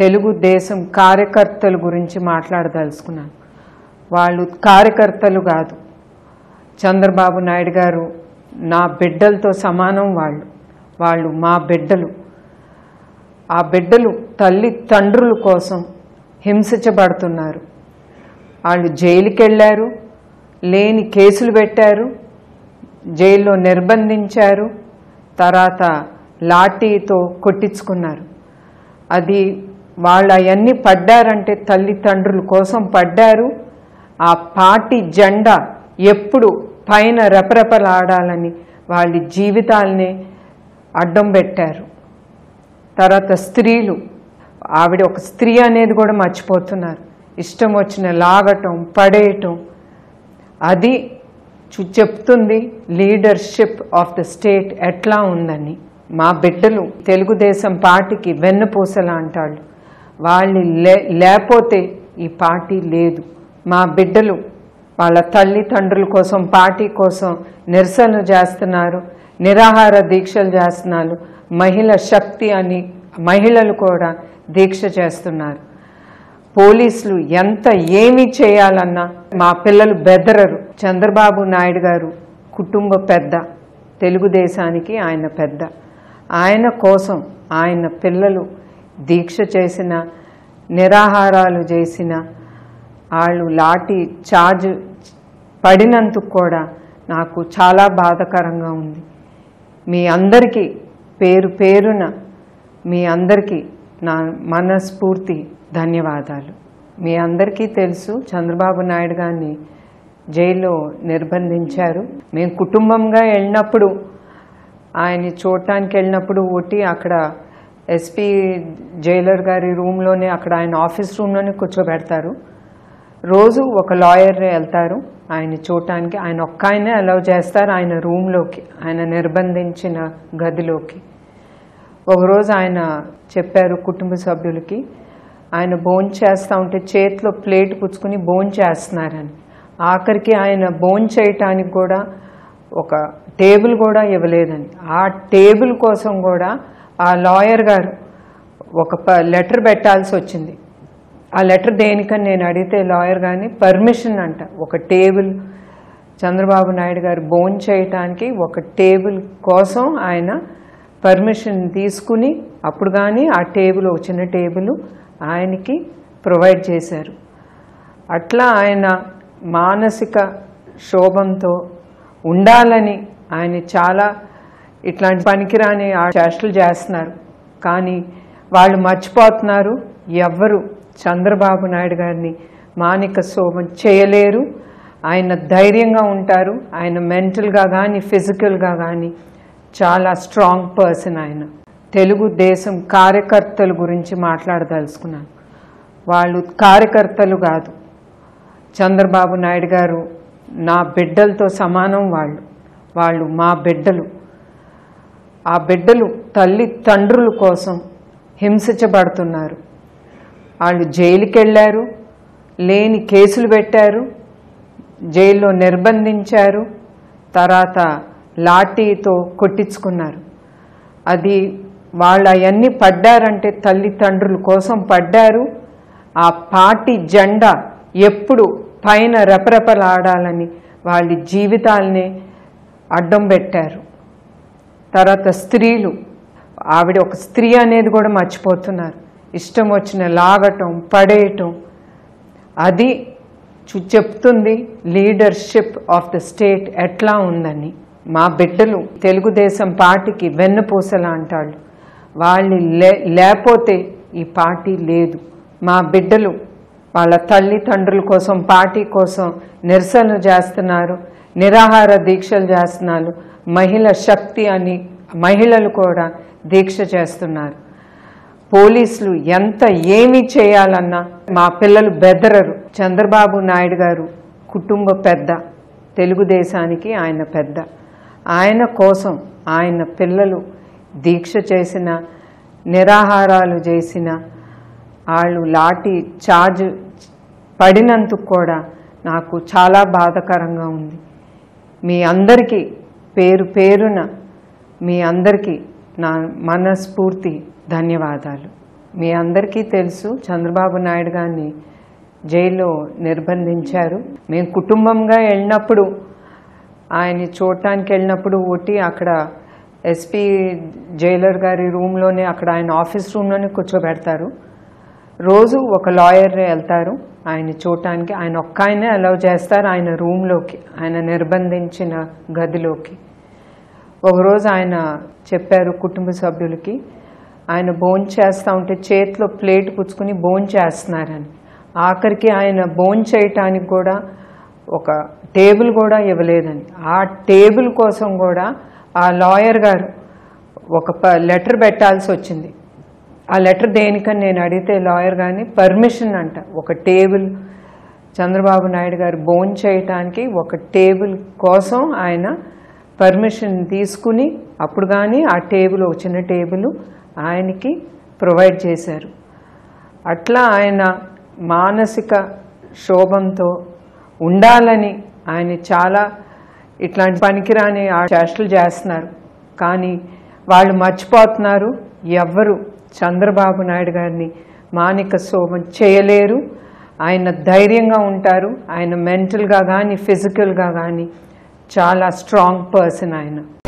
తెలుగు దేశం కార్యకర్తల గురించి మాట్లాడదలుచుకున్నాను. వాళ్ళు కార్యకర్తలు కాదు, చంద్రబాబు నాయుడు గారు నా బిడ్డలతో సమానం. వాళ్ళు వాళ్ళు మా బిడ్డలు. ఆ బిడ్డలు తల్లి తండ్రుల కోసం హింసించబడుతున్నారు. వాళ్ళు జైలుకి వెళ్ళారు, లేని కేసులు పెట్టారు, జైల్లో నిర్బంధించారు, తర్వాత లాఠీతో కొట్టించుకున్నారు. అది వాళ్ళు అవన్నీ పడ్డారంటే తల్లిదండ్రుల కోసం పడ్డారు. ఆ పార్టీ జెండా ఎప్పుడు పైన రెపరెపలాడాలని వాళ్ళ జీవితాలనే అడ్డం పెట్టారు. తర్వాత స్త్రీలు, ఆవిడ ఒక స్త్రీ అనేది కూడా మర్చిపోతున్నారు. ఇష్టం వచ్చిన లాగటం, పడేయటం, అది చెప్తుంది లీడర్షిప్ ఆఫ్ ద స్టేట్ ఎట్లా ఉందని. మా బిడ్డలు తెలుగుదేశం పార్టీకి వెన్నుపూసలు అంటాళ్ళు. వాళ్ళు లేకపోతే ఈ పార్టీ లేదు. మా బిడ్డలు వాళ్ళ తల్లిదండ్రుల కోసం, పార్టీ కోసం నిరసనలు చేస్తున్నారు, నిరాహార దీక్షలు చేస్తున్నారు, మహిళ శక్తి అని మహిళలు కూడా దీక్ష చేస్తున్నారు. పోలీసులు ఎంత ఏమి చేయాలన్నా మా పిల్లలు బెదరరు. చంద్రబాబు నాయుడు గారు కుటుంబ పెద్ద, తెలుగుదేశానికి ఆయన పెద్ద. ఆయన కోసం ఆయన పిల్లలు దీక్ష చేసిన, నిరాహారాలు చేసిన, వాళ్ళు లాఠీ చార్జ్ పడినందుకు కూడా నాకు చాలా బాధాకరంగా ఉంది. మీ అందరికీ పేరు పేరున మీ అందరికీ నా మనస్ఫూర్తి ధన్యవాదాలు. మీ అందరికీ తెలుసు చంద్రబాబు నాయుడు గారిని జైల్లో నిర్బంధించారు. మేము కుటుంబంగా వెళ్ళినప్పుడు, ఆయన చూడటానికి వెళ్ళినప్పుడు ఒకటి అక్కడ ఎస్పీ జైలర్ గారి రూమ్లోనే, అక్కడ ఆయన ఆఫీస్ రూమ్లోనే కూర్చోబెడతారు. రోజు ఒక లాయర్ వెళ్తారు ఆయన చూడటానికి. ఆయన ఒక్క ఆయనే అలౌ చేస్తారు ఆయన రూమ్లోకి, ఆయన నిర్బంధించిన గదిలోకి. ఒకరోజు ఆయన చెప్పారు కుటుంబ సభ్యులకి, ఆయన బోన్ చేస్తూ ఉంటే చేతిలో ప్లేట్ పుచ్చుకుని బోన్ చేస్తున్నారని. ఆఖరికి ఆయన బోన్ చేయటానికి కూడా ఒక టేబుల్ కూడా ఇవ్వలేదని. ఆ టేబుల్ కోసం కూడా ఆ లాయర్ గారు ఒక లెటర్ పెట్టాల్సి వచ్చింది. ఆ లెటర్ దేనికని నేను అడిగితే లాయర్ గారిని పర్మిషన్ అంట. ఒక టేబుల్, చంద్రబాబు నాయుడు గారు బోన్ చేయటానికి ఒక టేబుల్ కోసం ఆయన పర్మిషన్ తీసుకుని అప్పుడు కానీ ఆ టేబుల్, ఒక చిన్న టేబుల్ ఆయనకి ప్రొవైడ్ చేశారు. అట్లా ఆయన మానసిక క్షోభంతో ఉండాలని ఆయన చాలా ఇట్లాంటి పనికిరాని చేష్టలు చేస్తున్నారు. కానీ వాళ్ళు మర్చిపోతున్నారు, ఎవ్వరు చంద్రబాబు నాయుడు గారిని మానసిక క్షోభం చేయలేరు. ఆయన ధైర్యంగా ఉంటారు. ఆయన మెంటల్గా కానీ ఫిజికల్గా కానీ చాలా స్ట్రాంగ్ పర్సన్ ఆయన. తెలుగుదేశం కార్యకర్తల గురించి మాట్లాడదలుచుకున్నాను. వాళ్ళు కార్యకర్తలు కాదు, చంద్రబాబు నాయుడు గారు నా బిడ్డలతో సమానం. వాళ్ళు వాళ్ళు మా బిడ్డలు. ఆ బిడ్డలు తల్లి తండ్రుల కోసం హింసించబడుతున్నారు. వాళ్ళు జైలుకి వెళ్ళారు, లేని కేసులు పెట్టారు, జైల్లో నిర్బంధించారు, తర్వాత లాఠీతో కొట్టించుకున్నారు. అది వాళ్ళు అవన్నీ పడ్డారంటే తల్లిదండ్రుల కోసం పడ్డారు. ఆ పార్టీ జెండా ఎప్పుడు పైన రెపరెపలాడాలని వాళ్ళ జీవితాలనే అడ్డం పెట్టారు. తర్వాత స్త్రీలు, ఆవిడ ఒక స్త్రీ అనేది కూడా మర్చిపోతున్నారు. ఇష్టం వచ్చిన లాగటం, పడేయటం, అది చెప్తుంది లీడర్షిప్ ఆఫ్ ద స్టేట్ ఎట్లా ఉందని. మా బిడ్డలు తెలుగుదేశం పార్టీకి వెన్నుపూసలు అంటాళ్ళు. వాళ్ళు లేకపోతే ఈ పార్టీ లేదు. మా బిడ్డలు వాళ్ళ తల్లిదండ్రుల కోసం, పార్టీ కోసం నిరసనలు చేస్తున్నారు, నిరాహార దీక్షలు చేస్తున్నారు, మహిళ శక్తి అని మహిళలు కూడా దీక్ష చేస్తున్నారు. పోలీసులు ఎంత ఏమి చేయాలన్నా మా పిల్లలు బెదరరు. చంద్రబాబు నాయుడు గారు కుటుంబ పెద్ద, తెలుగుదేశానికి ఆయన పెద్ద. ఆయన కోసం ఆయన పిల్లలు దీక్ష చేసిన, నిరాహారాలు చేసిన, వాళ్ళు లాఠీ చార్జ్ పడినందుకు కూడా నాకు చాలా బాధాకరంగా ఉంది. మీ అందరికీ పేరు పేరున మీ అందరికీ నా మనస్ఫూర్తి ధన్యవాదాలు. మీ అందరికీ తెలుసు చంద్రబాబు నాయుడు గారిని జైల్లో నిర్బంధించారు. నేను కుటుంబంగా వెళ్ళినప్పుడు ఆయన్ని చూడటానికి వెళ్ళినప్పుడు ఓటి అక్కడ ఎస్పీ జైలర్ గారి రూమ్లోనే అక్కడ ఆయన ఆఫీస్ రూమ్లోనే కూర్చోబెడతారు. రోజు ఒక లాయర్ వెళ్తారు ఆయన్ని చూడటానికి. ఆయన ఒక్క ఆయనే అలౌ చేస్తారు ఆయన రూమ్లోకి, ఆయన నిర్బంధించిన గదిలోకి. ఒకరోజు ఆయన చెప్పారు కుటుంబ సభ్యులకి, ఆయన బోన్ చేస్తూ ఉంటే చేతిలో ప్లేట్ పుచ్చుకుని బోన్ చేస్తున్నారని. ఆఖరికి ఆయన బోన్ చేయటానికి కూడా ఒక టేబుల్ కూడా ఇవ్వలేదని. ఆ టేబుల్ కోసం కూడా ఆ లాయర్ గారు ఒక లెటర్ పెట్టాల్సి వచ్చింది. ఆ లెటర్ దేనికని నేను అడిగితే లాయర్ గారిని పర్మిషన్ అంట. ఒక టేబుల్ చంద్రబాబు నాయుడు గారు బోన్ చేయటానికి ఒక టేబుల్ కోసం ఆయన పర్మిషన్ తీసుకుని అప్పుడు కానీ ఆ టేబుల్ వచ్చిన టేబుల్ ఆయనకి ప్రొవైడ్ చేశారు. అట్లా ఆయన మానసిక క్షోభంతో ఉండాలని ఆయన చాలా ఇట్లాంటి పనికిరాని ఆ చేష్టలు చేస్తున్నారు. కానీ వాళ్ళు మర్చిపోతున్నారు, ఎవ్వరు చంద్రబాబు నాయుడు గారిని మానసిక క్షోభం చేయలేరు. ఆయన ధైర్యంగా ఉంటారు. ఆయన మెంటల్గా కానీ ఫిజికల్గా కానీ చాలా స్ట్రాంగ్ పర్సన్ ఆయన.